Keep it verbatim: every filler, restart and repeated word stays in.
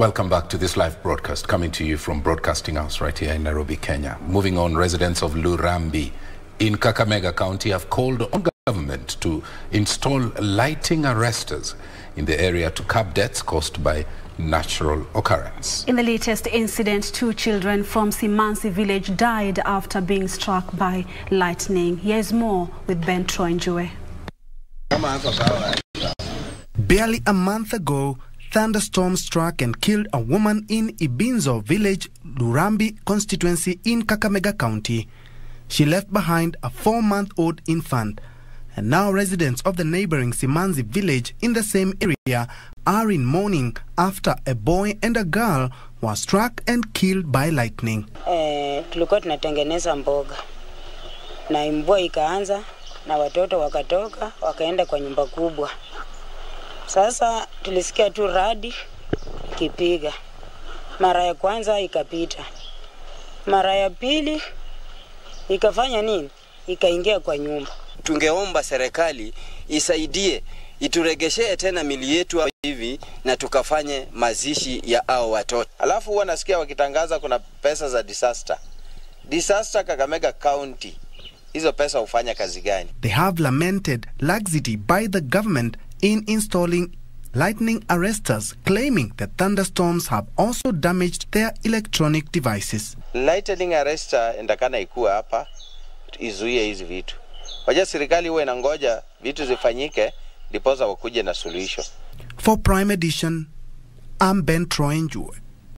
Welcome back to this live broadcast coming to you from Broadcasting House right here in Nairobi, Kenya. Moving on, residents of Lurambi in Kakamega County have called on government to install lighting arresters in the area to curb deaths caused by natural occurrence. In the latest incident, two children from Simansi village died after being struck by lightning. Here's more with Ben Troy Njue. Barely a month ago, thunderstorm struck and killed a woman in Ibinzo village, Lurambi constituency in Kakamega County. She left behind a four-month-old infant. And now residents of the neighboring Simansi village in the same area are in mourning after a boy and a girl were struck and killed by lightning. Tulikuwa tunatengeneza mboga na mvua ikaanza na watoto wakatoka wakaenda kwa nyumba kubwa. Sasa tulisikia tu radi ikipiga. Mara ya kwanza ikapita. Mara ya pili ikafanya nini? Ikaingia kwa nyumba. Tungeomba serikali isaidie ituregeshee tena mili yetu hivi na tukafanye mazishi ya hao watoto. Alafu huwa nasikia wakitangaza kuna pesa za disaster. Disaster Kakamega County. Hizo pesa hufanya kazi gani? They have lamented laxity by the government in installing lightning arresters, claiming that thunderstorms have also damaged their electronic devices. Lightning arrester ndakana ikuwa hapa izuie hizi vitu. Waje serikali iwe inangoja vitu zifanyike ndipo wakuje na suluhisho. For Prime Edition, I'm Ben Troy Njue.